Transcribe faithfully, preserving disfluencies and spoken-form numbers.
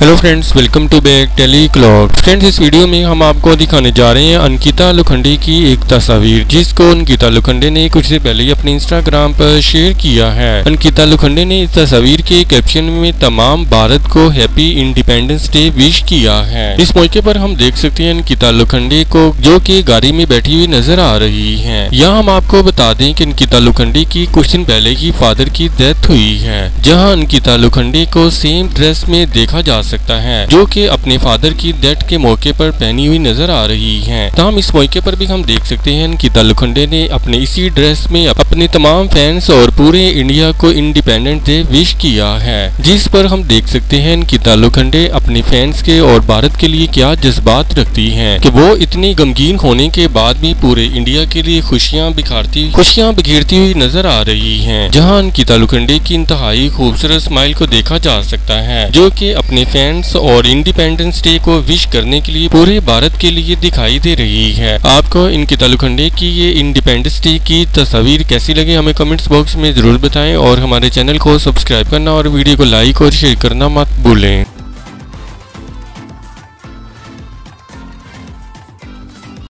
Hello friends, welcome to back tele clock. Friends, इस video में हम आपको दिखाने जा रहे हैं अंकिता लोखंडे की एक तस्वीर, जिसको अंकिता लोखंडे ने कुछ से पहले अपने इंस्टाग्राम पर शेयर किया है। अंकिता लोखंडे ने इस तस्वीर के कैप्शन में तमाम भारत को हैप्पी इंडिपेंडेंस डे विश किया है। इस मौके पर हम देख सकते हैं अंकिता लोखंडे को, जो की गाड़ी में बैठी हुई नजर आ रही है। यहाँ हम आपको बता दें की अंकिता लोखंडे की कुछ दिन पहले ही फादर की डेथ हुई है, जहाँ अंकिता लोखंडे को सेम ड्रेस में देखा जा सकता है, जो कि अपने फादर की डेथ के मौके पर पहनी हुई नजर आ रही हैं। तमाम इस मौके पर भी हम देख सकते हैं अंकिता लोखंडे ने अपने इसी ड्रेस में अपने तमाम फैंस और पूरे इंडिया को इंडिपेंडेंट डे विश किया है, जिस पर हम देख सकते हैं अंकिता लोखंडे अपने फैंस के और भारत के लिए क्या जज्बात रखती है कि वो इतनी गमगीन होने के बाद भी पूरे इंडिया के लिए खुशियाँ बिखारती खुशियाँ बिखेरती हुई नजर आ रही है, जहाँ अंकिता लोखंडे की इंतहाई खूबसूरत स्माइल को देखा जा सकता है, जो की अपने फ्रेंड्स और इंडिपेंडेंस डे को विश करने के लिए पूरे भारत के लिए दिखाई दे रही है। आपको अंकिता लोखंडे की ये इंडिपेंडेंस डे की तस्वीर कैसी लगी हमें कमेंट्स बॉक्स में जरूर बताएं और हमारे चैनल को सब्सक्राइब करना और वीडियो को लाइक और शेयर करना मत भूलें।